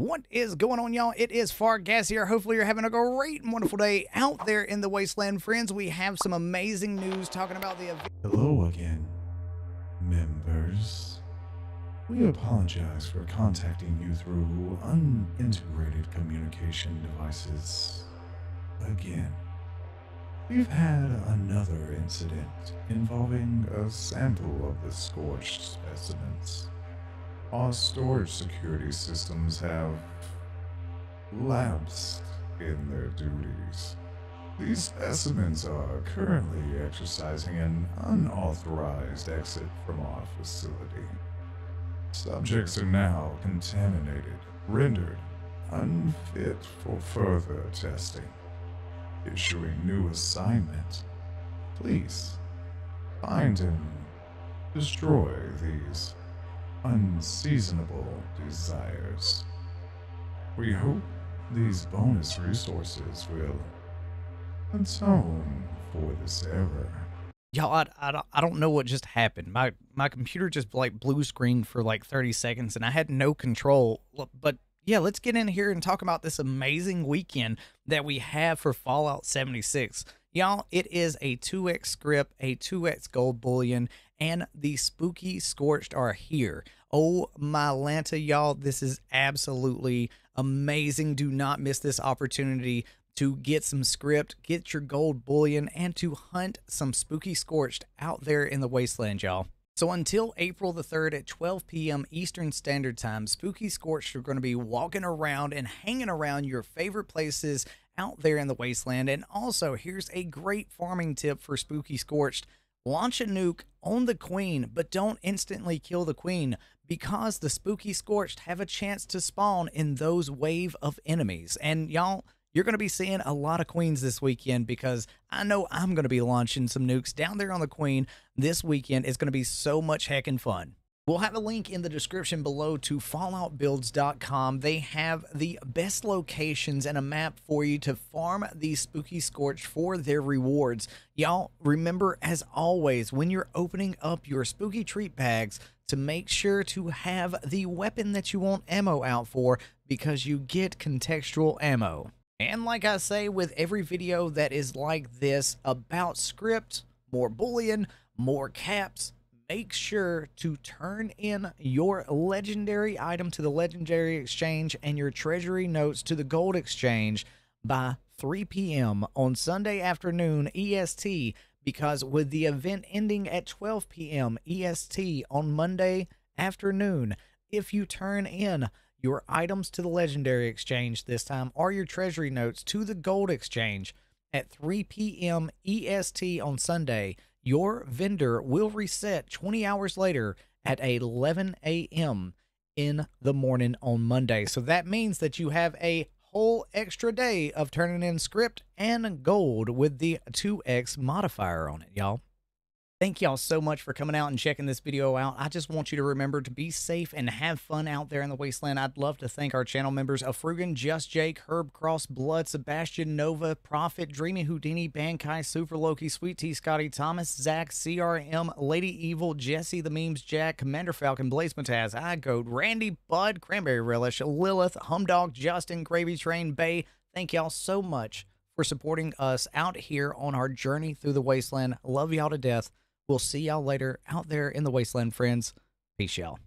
What is going on, y'all? It is Fargassier. Hopefully you're having a great and wonderful day out there in the wasteland. Friends, we have some amazing news talking about the event. Hello again, members. We apologize for contacting you through unintegrated communication devices again. We've had another incident involving a sample of the scorched specimens. Our storage security systems have lapsed in their duties. These specimens are currently exercising an unauthorized exit from our facility. Subjects are now contaminated, rendered unfit for further testing. Issuing new assignment. Please find and destroy these unseasonable desires. We hope these bonus resources will atone for this error. Y'all, I don't know what just happened. My computer just like blue screened for like 30 seconds and I had no control. But yeah, let's get in here and talk about this amazing weekend that we have for Fallout 76. Y'all, it is a 2x script, a 2x gold bullion, and the Spooky Scorched are here. Oh my Lanta, y'all, this is absolutely amazing. Do not miss this opportunity to get some script, get your gold bullion, and to hunt some Spooky Scorched out there in the wasteland, y'all. So until April the 3rd at 12 p.m. Eastern Standard Time, Spooky Scorched are going to be walking around and hanging around your favorite places out there in the wasteland. And also, here's a great farming tip for Spooky Scorched. Launch a nuke on the queen, but don't instantly kill the queen, because the Spooky Scorched have a chance to spawn in those wave of enemies. And y'all, you're going to be seeing a lot of queens this weekend, because I know I'm going to be launching some nukes down there on the queen this weekend. It's going to be so much heckin' fun. We'll have a link in the description below to falloutbuilds.com. They have the best locations and a map for you to farm the Spooky Scorched for their rewards. Y'all, remember, as always, when you're opening up your spooky treat bags, to make sure to have the weapon that you want ammo out for, because you get contextual ammo. And like I say with every video that is like this about script, more bullion, more caps, make sure to turn in your legendary item to the legendary exchange and your treasury notes to the gold exchange by 3 p.m. on Sunday afternoon EST, because with the event ending at 12 p.m. EST on Monday afternoon, if you turn in your items to the legendary exchange this time or your treasury notes to the gold exchange at 3 p.m. EST on Sunday, your vendor will reset 20 hours later at 11 a.m. in the morning on Monday. So that means that you have a whole extra day of turning in script and gold with the 2x modifier on it, y'all. Thank y'all so much for coming out and checking this video out. I just want you to remember to be safe and have fun out there in the wasteland. I'd love to thank our channel members, Afrugan, Just Jake, Herb Cross, Blood, Sebastian, Nova, Prophet, Dreamy Houdini, Bankai, Super Loki, Sweet T, Scotty, Thomas, Zach, CRM, Lady Evil, Jesse, The Memes, Jack, Commander Falcon, Blaze Mataz, iGoat, Randy, Bud, Cranberry Relish, Lilith, Humdog, Justin, Gravy Train, Bay. Thank y'all so much for supporting us out here on our journey through the wasteland. Love y'all to death. We'll see y'all later out there in the wasteland, friends. Peace, y'all.